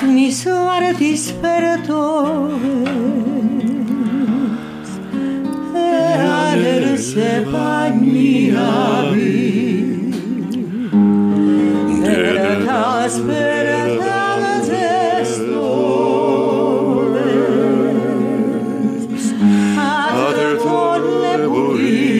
mis horas dispertores, errarse bañabi, de las perlas estores, other torne burir.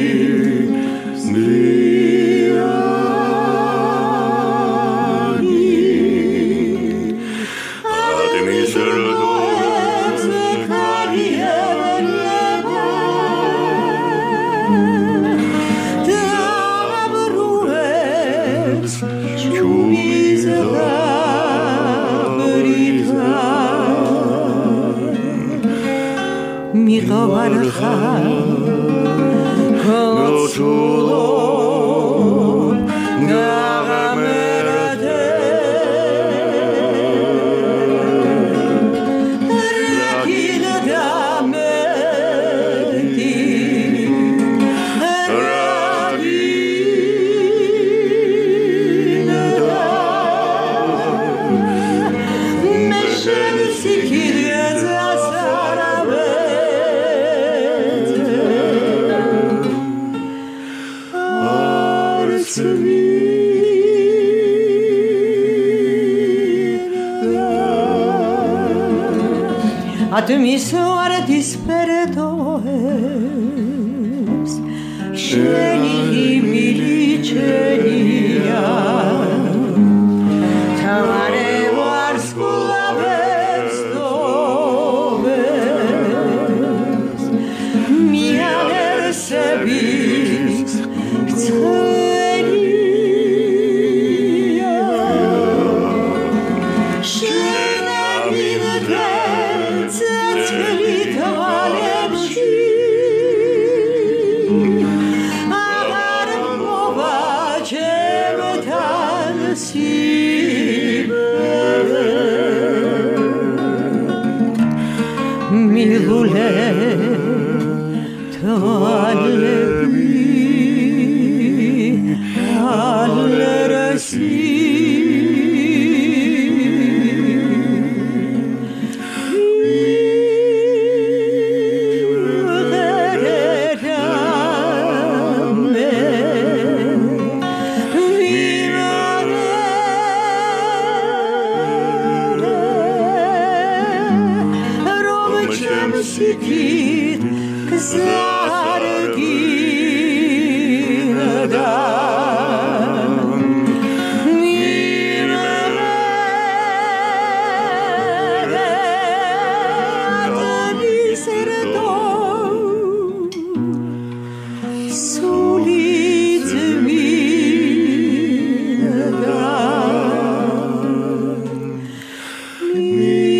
A tu mis horas dispertores, Sheni mili chenia. Solitudinidad.